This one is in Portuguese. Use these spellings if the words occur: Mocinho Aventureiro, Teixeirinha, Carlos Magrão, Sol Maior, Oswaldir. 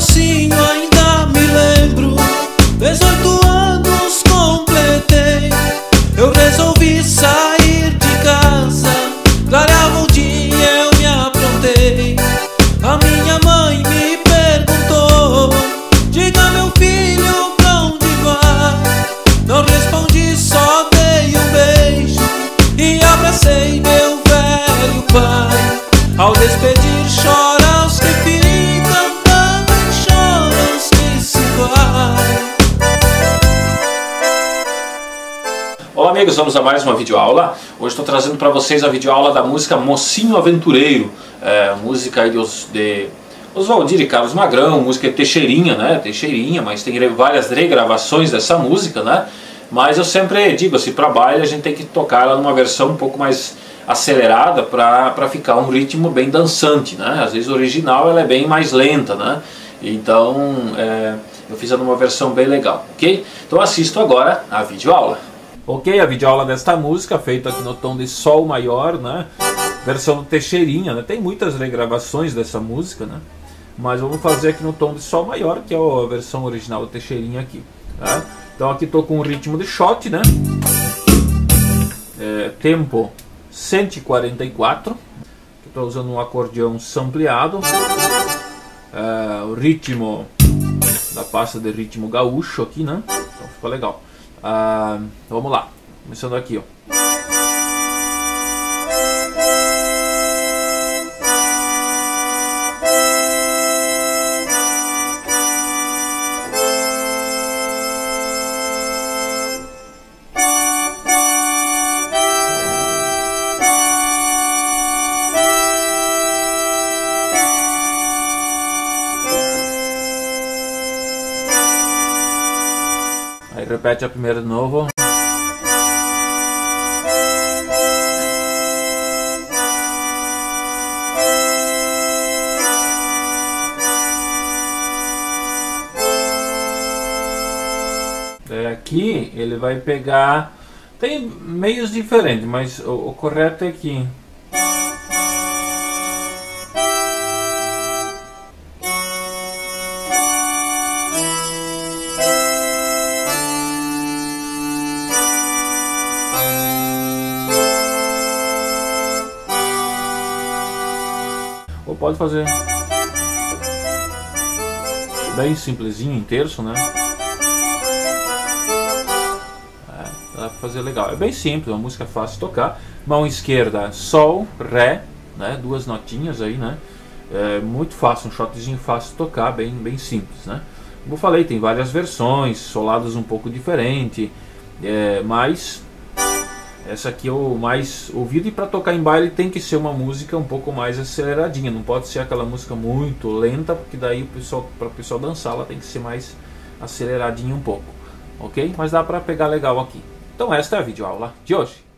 mocinho ainda me lembro, 18 anos completei, eu resolvi sair de casa, clareava o dia, eu me aprontei. A minha mãe me perguntou: diga meu filho, pra onde vai? Não respondi, só dei um beijo e abracei meu velho pai. Ao despedir chorei. Olá amigos, vamos a mais uma videoaula. Hoje estou trazendo para vocês a videoaula da música Mocinho Aventureiro, música de Oswaldir e Carlos Magrão, música de Teixeirinha, né? Teixeirinha, mas tem várias regravações dessa música, né? Mas eu sempre digo assim, para baile a gente tem que tocar ela numa versão um pouco mais acelerada para ficar um ritmo bem dançante, né? Às vezes o original ela é bem mais lenta, né? Então eu fiz ela numa versão bem legal, ok? Então assisto agora a videoaula. Ok, a videoaula desta música, feita aqui no tom de Sol Maior, né? Versão do Teixeirinha, né? Tem muitas regravações dessa música, né? Mas vamos fazer aqui no tom de Sol Maior, que é a versão original do Teixeirinha aqui, tá? Então aqui estou com um ritmo de shot, né? Tempo 144. Estou usando um acordeão sampleado. O ritmo da pasta de ritmo gaúcho aqui, né? Então ficou legal. Vamos lá, começando aqui, ó. Repete a primeira de novo. Aqui ele vai pegar. Tem meios diferentes, mas o correto é que pode fazer bem simplesinho em terço, né? Dá pra fazer legal. É bem simples, uma música fácil de tocar. Mão esquerda, sol, ré, né? Duas notinhas aí, né? Muito fácil, um shotzinho fácil de tocar, bem simples, né? Como eu falei, tem várias versões, soladas um pouco diferente, mas essa aqui é o mais ouvido, e para tocar em baile tem que ser uma música um pouco mais aceleradinha. Não pode ser aquela música muito lenta, porque daí para o pessoal dançar ela tem que ser mais aceleradinha um pouco, ok? Mas dá para pegar legal aqui. Então esta é a videoaula de hoje.